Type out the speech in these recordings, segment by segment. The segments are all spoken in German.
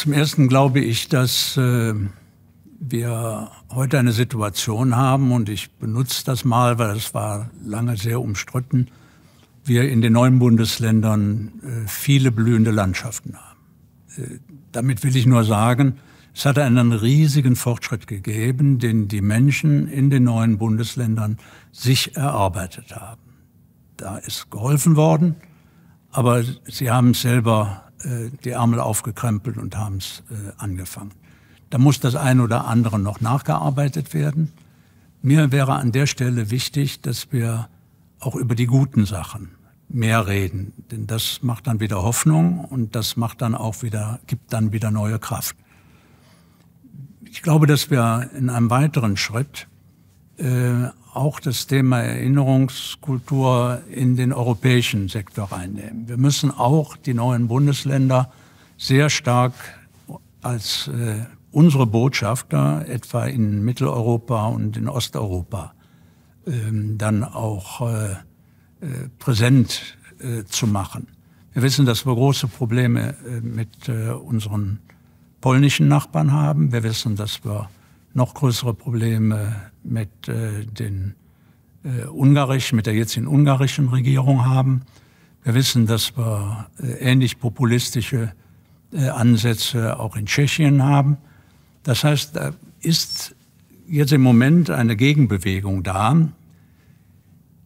Zum Ersten glaube ich, dass wir heute eine Situation haben, und ich benutze das mal, weil das war lange sehr umstritten, wir in den neuen Bundesländern viele blühende Landschaften haben. Damit will ich nur sagen, es hat einen riesigen Fortschritt gegeben, den die Menschen in den neuen Bundesländern sich erarbeitet haben. Da ist geholfen worden, aber sie haben selber die Ärmel aufgekrempelt und haben es angefangen. Da muss das eine oder andere noch nachgearbeitet werden. Mir wäre an der Stelle wichtig, dass wir auch über die guten Sachen mehr reden, denn das macht dann wieder Hoffnung und das macht dann auch wieder, gibt dann wieder neue Kraft. Ich glaube, dass wir in einem weiteren Schritt auch das Thema Erinnerungskultur in den europäischen Sektor reinnehmen. Wir müssen auch die neuen Bundesländer sehr stark als unsere Botschafter, etwa in Mitteleuropa und in Osteuropa, dann auch präsent zu machen. Wir wissen, dass wir große Probleme mit unseren polnischen Nachbarn haben. Wir wissen, dass wir noch größere Probleme mit der jetzigen ungarischen Regierung haben. Wir wissen, dass wir ähnlich populistische Ansätze auch in Tschechien haben. Das heißt, da ist jetzt im Moment eine Gegenbewegung da.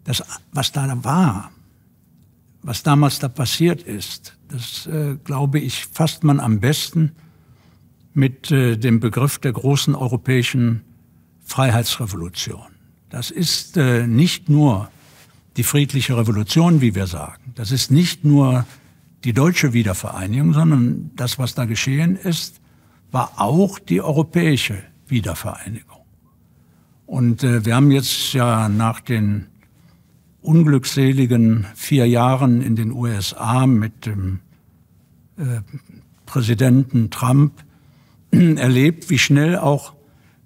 Das, was da war, was damals da passiert ist, das glaube ich, fasst man am besten mit dem Begriff der großen europäischen Freiheitsrevolution. Das ist nicht nur die friedliche Revolution, wie wir sagen. Das ist nicht nur die deutsche Wiedervereinigung, sondern das, was da geschehen ist, war auch die europäische Wiedervereinigung. Und wir haben jetzt ja nach den unglückseligen 4 Jahren in den USA mit dem Präsidenten Trump erlebt, wie schnell auch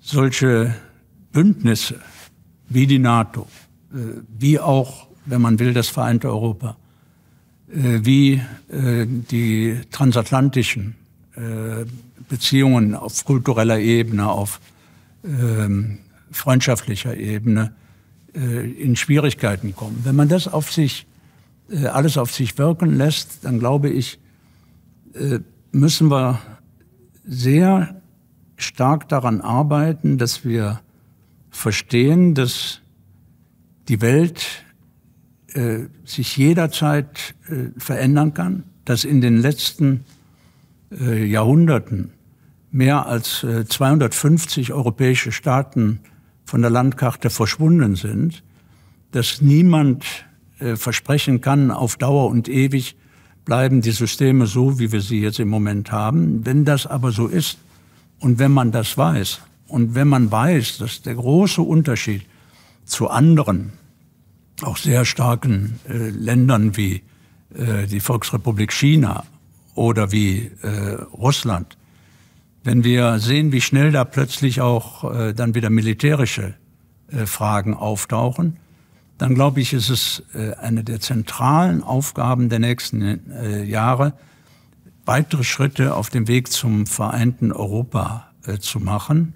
solche Bündnisse wie die NATO, wie auch, wenn man will, das vereinte Europa, wie die transatlantischen Beziehungen auf kultureller Ebene, auf freundschaftlicher Ebene in Schwierigkeiten kommen. Wenn man das auf sich, alles auf sich wirken lässt, dann glaube ich, müssen wir sehr stark daran arbeiten, dass wir verstehen, dass die Welt sich jederzeit verändern kann, dass in den letzten Jahrhunderten mehr als 250 europäische Staaten von der Landkarte verschwunden sind, dass niemand versprechen kann, auf Dauer und ewig bleiben die Systeme so, wie wir sie jetzt im Moment haben. Wenn das aber so ist und wenn man das weiß und wenn man weiß, dass der große Unterschied zu anderen, auch sehr starken Ländern wie die Volksrepublik China oder wie Russland, wenn wir sehen, wie schnell da plötzlich auch dann wieder militärische Fragen auftauchen, dann glaube ich, ist es eine der zentralen Aufgaben der nächsten Jahre, weitere Schritte auf dem Weg zum vereinten Europa zu machen.